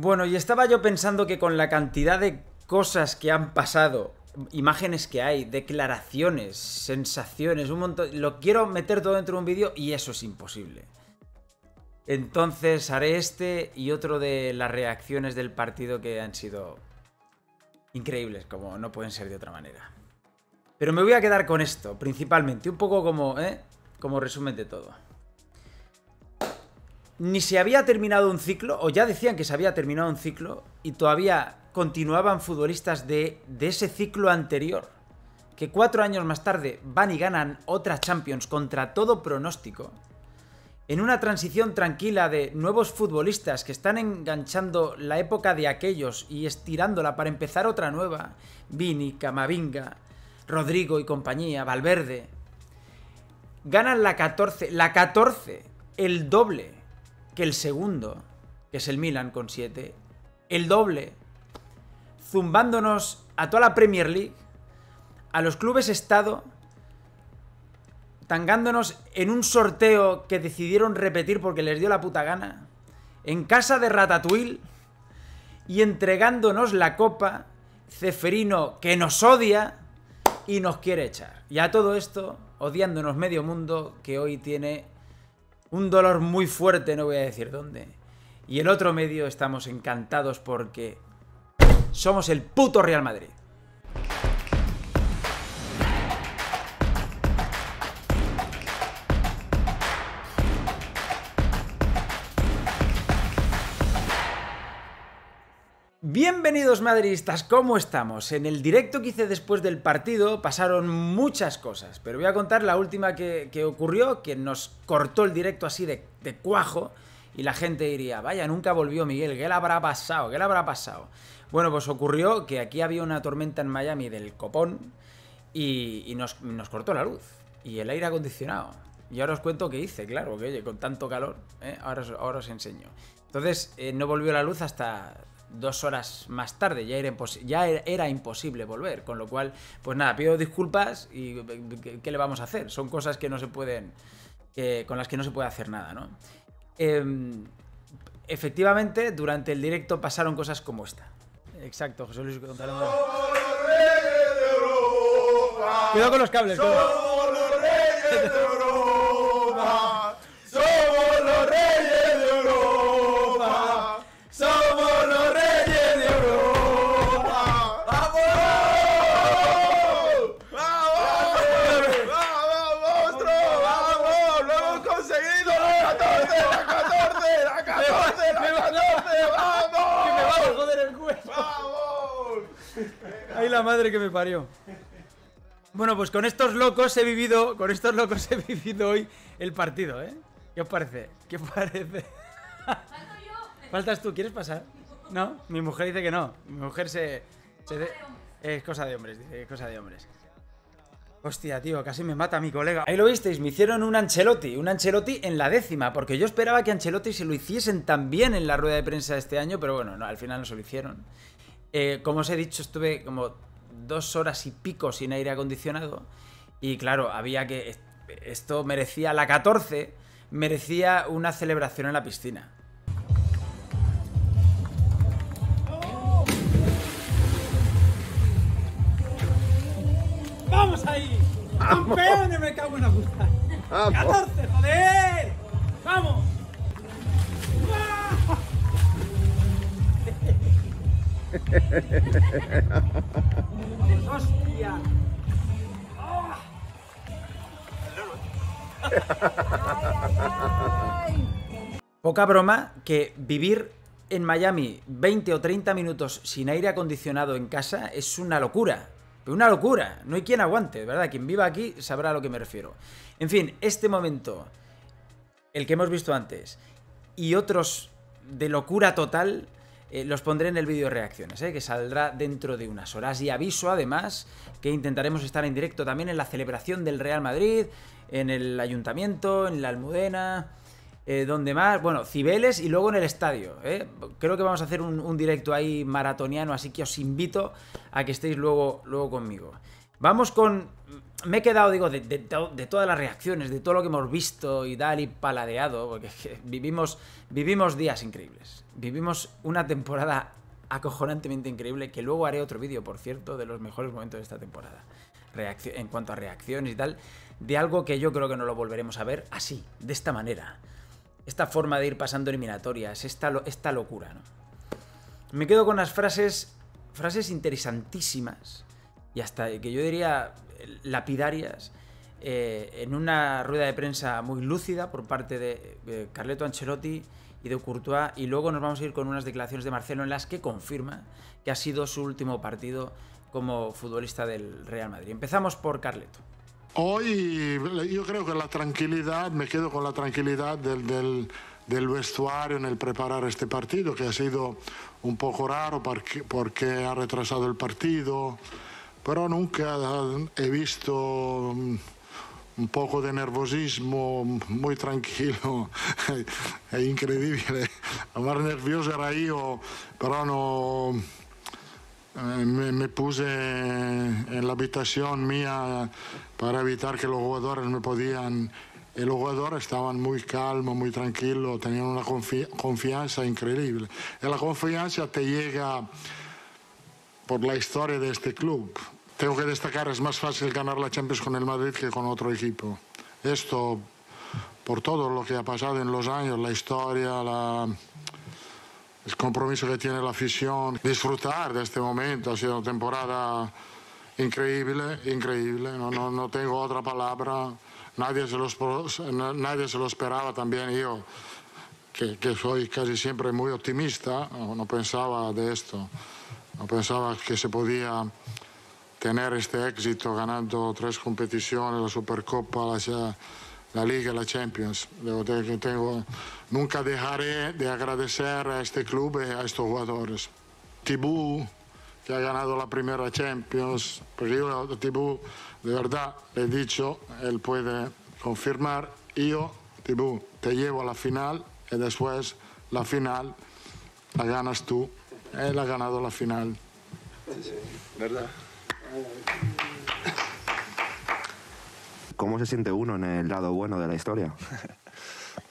Bueno, y estaba yo pensando que con la cantidad de cosas que han pasado, imágenes que hay, declaraciones, sensaciones, un montón, lo quiero meter todo dentro de un vídeo y eso es imposible. Entonces haré este y otro de las reacciones del partido que han sido increíbles, como no pueden ser de otra manera. Pero me voy a quedar con esto, principalmente, un poco como resumen de todo. Ni se había terminado un ciclo, o ya decían que se había terminado un ciclo, y todavía continuaban futbolistas de ese ciclo anterior, que 4 años más tarde van y ganan otra Champions contra todo pronóstico, en una transición tranquila de nuevos futbolistas que están enganchando la época de aquellos y estirándola para empezar otra nueva. Vini, Camavinga, Rodrigo y compañía, Valverde. Ganan la 14, el doble que el segundo, que es el Milan con 7, el doble, zumbándonos a toda la Premier League, a los clubes estado, tangándonos en un sorteo que decidieron repetir porque les dio la puta gana, en casa de Ratatouille, y entregándonos la copa, Ceferino que nos odia y nos quiere echar. Y a todo esto, odiándonos medio mundo, que hoy tiene un dolor muy fuerte, no voy a decir dónde. Y el otro medio estamos encantados porque somos el puto Real Madrid. Bienvenidos madridistas, ¿cómo estamos? En el directo que hice después del partido pasaron muchas cosas, pero voy a contar la última que ocurrió, que nos cortó el directo así de cuajo, y la gente diría, vaya, nunca volvió Miguel, ¿qué le habrá pasado? ¿Qué le habrá pasado? Bueno, pues ocurrió que aquí había una tormenta en Miami del copón y nos cortó la luz y el aire acondicionado. Y ahora os cuento qué hice, claro, que oye, con tanto calor, ahora os enseño. Entonces, no volvió la luz hasta 2 horas más tarde, ya era imposible volver, con lo cual, pues nada, pido disculpas y ¿qué le vamos a hacer? Son cosas que no se pueden, con las que no se puede hacer nada, ¿no? Efectivamente, durante el directo pasaron cosas como esta. Exacto, José Luis González. Cuidado con los cables. Somos los reyes de Europa. Somos los reyes de Europa. Somos los reyes de Europa. ¡Vamos! ¡Vamos! ¡Vamos! ¡Vamos! ¡Lo hemos conseguido! ¡La 14! ¡La 14! ¡La 14! ¡La 14! ¡Vamos! ¡Que me va a joder el cuello! ¡Vamos! ¡Ay, la madre que me parió! Bueno, pues con estos locos he vivido hoy el partido, ¿eh? ¿Qué os parece? ¿Qué os parece? Falto yo. ¿Faltas tú? ¿Quieres pasar? No, mi mujer dice que no. Mi mujer es cosa de hombres, dice, es cosa de hombres. Hostia, tío, casi me mata mi colega. Ahí lo visteis, me hicieron un Ancelotti en la 10ª, porque yo esperaba que Ancelotti se lo hiciesen también en la rueda de prensa de este año, pero bueno, no, al final no se lo hicieron. Como os he dicho, estuve como 2 horas y pico sin aire acondicionado y claro, había que... Esto merecía la 14, merecía una celebración en la piscina. ¡Vamos ahí! ¡Campeones, me cago en la puta! ¡14, joder! ¡Vamos! ¡Hostia! ¡Oh! Poca broma que vivir en Miami 20 o 30 minutos sin aire acondicionado en casa es una locura. Pero una locura. No hay quien aguante, ¿verdad? Quien viva aquí sabrá a lo que me refiero. En fin, este momento, el que hemos visto antes, y otros de locura total, los pondré en el vídeo de reacciones, que saldrá dentro de unas horas. Y aviso, además, que intentaremos estar en directo también en la celebración del Real Madrid, en el Ayuntamiento, en la Almudena, donde más, bueno, Cibeles y luego en el estadio, Creo que vamos a hacer un directo ahí maratoniano, así que os invito a que estéis luego conmigo. Vamos con... Me he quedado, digo, de todas las reacciones, de todo lo que hemos visto y paladeado, porque es que vivimos días increíbles. Vivimos una temporada acojonantemente increíble, que luego haré otro vídeo, por cierto, de los mejores momentos de esta temporada. En cuanto a reacciones y tal, de algo que yo creo que no lo volveremos a ver así, de esta manera. Esta forma de ir pasando eliminatorias, esta locura, ¿no? Me quedo con las frases interesantísimas y hasta que yo diría lapidarias, en una rueda de prensa muy lúcida por parte de Carlo Ancelotti y de Courtois, y luego nos vamos a ir con unas declaraciones de Marcelo en las que confirma que ha sido su último partido como futbolista del Real Madrid. Empezamos por Carleto. Hoy yo creo que la tranquilidad, me quedo con la tranquilidad del vestuario en el preparar este partido, que ha sido un poco raro porque ha retrasado el partido, pero nunca he visto un poco de nerviosismo, muy tranquilo, es increíble. El más nervioso era yo, pero no. Me puse en la habitación mía para evitar que los jugadores me podían. Y los jugadores estaban muy calmos, muy tranquilos, tenían una confianza increíble. Y la confianza te llega por la historia de este club. Tengo que destacar, es más fácil ganar la Champions con el Madrid que con otro equipo. Esto, por todo lo que ha pasado en los años, la historia, el compromiso que tiene la afición, disfrutar de este momento. Ha sido una temporada increíble, increíble, no tengo otra palabra, nadie se lo esperaba también yo, que soy casi siempre muy optimista, no pensaba de esto, no pensaba que se podía tener este éxito ganando 3 competiciones, la Supercopa, la Liga y la Champions. Nunca dejaré de agradecer a este club y a estos jugadores. Thibaut, que ha ganado la primera Champions, porque yo a Thibaut, de verdad, le he dicho, él puede confirmar, yo, Thibaut, te llevo a la final y después la final la ganas tú. Él ha ganado la final. Sí, ¿verdad? ¿Cómo se siente uno en el lado bueno de la historia?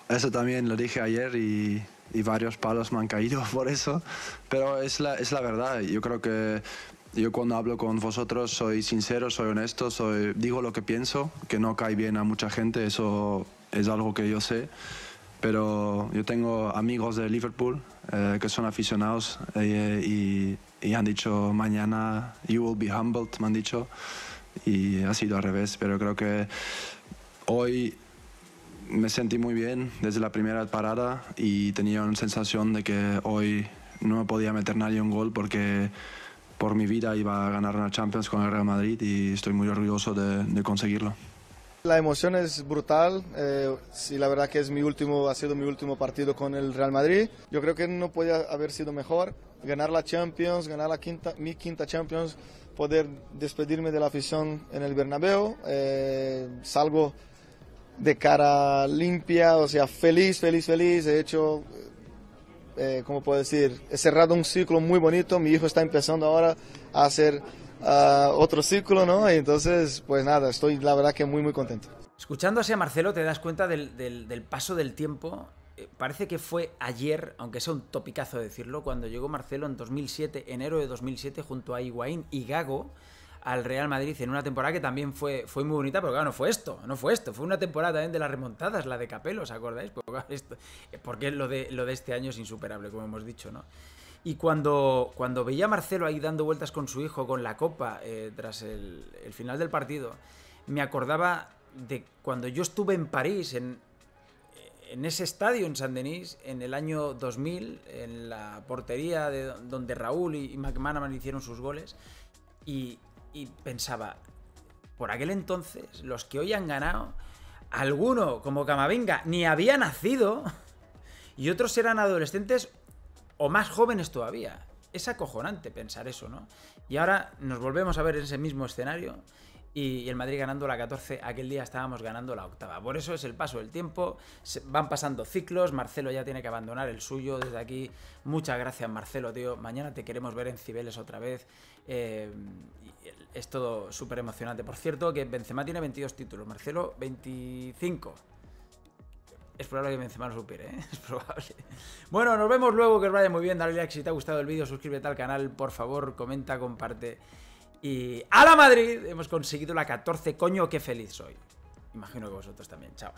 Eso también lo dije ayer y varios palos me han caído por eso, pero es la verdad. Yo creo que yo cuando hablo con vosotros soy sincero, soy honesto, digo lo que pienso, que no cae bien a mucha gente, eso es algo que yo sé, pero yo tengo amigos de Liverpool que son aficionados y han dicho mañana you will be humbled, me han dicho. Y ha sido al revés, pero creo que hoy me sentí muy bien desde la primera parada y tenía una sensación de que hoy no me podía meter nadie un gol porque por mi vida iba a ganar una Champions con el Real Madrid y estoy muy orgulloso de conseguirlo. La emoción es brutal, sí, la verdad que ha sido mi último partido con el Real Madrid. Yo creo que no podía haber sido mejor, ganar la Champions, ganar mi quinta Champions, poder despedirme de la afición en el Bernabéu, salgo de cara limpia, o sea, feliz, he hecho, ¿cómo puedo decir? He cerrado un ciclo muy bonito, mi hijo está empezando ahora a hacer otro ciclo, ¿no? Entonces, pues nada, estoy la verdad que muy contento. Escuchando así a Marcelo te das cuenta del paso del tiempo. Parece que fue ayer, aunque sea un topicazo decirlo, cuando llegó Marcelo en 2007, enero de 2007, junto a Higuaín y Gago al Real Madrid en una temporada que también fue muy bonita, pero claro, no fue esto, fue una temporada también de las remontadas, la de Capello, ¿os acordáis? Porque lo de este año es insuperable, como hemos dicho, ¿no? Y cuando veía a Marcelo ahí dando vueltas con su hijo, con la copa, tras el final del partido, me acordaba de cuando yo estuve en París, en ese estadio en Saint-Denis, en el año 2000, en la portería donde Raúl y McManaman hicieron sus goles, y pensaba, por aquel entonces, los que hoy han ganado, alguno, como Camavinga, ni había nacido, y otros eran adolescentes o más jóvenes todavía. Es acojonante pensar eso, ¿no? Y ahora nos volvemos a ver en ese mismo escenario y el Madrid ganando la 14, aquel día estábamos ganando la 8ª. Por eso es el paso del tiempo, van pasando ciclos, Marcelo ya tiene que abandonar el suyo. Desde aquí, muchas gracias, Marcelo, tío. Mañana te queremos ver en Cibeles otra vez. Es todo súper emocionante. Por cierto, que Benzema tiene 22 títulos, Marcelo 25. Es probable que Benzema no supere, ¿eh? Es probable. Bueno, nos vemos luego, que os vaya muy bien. Dale like si te ha gustado el vídeo, suscríbete al canal, por favor, comenta, comparte. Y ¡a la Madrid! Hemos conseguido la 14, coño, qué feliz soy. Imagino que vosotros también. Chao.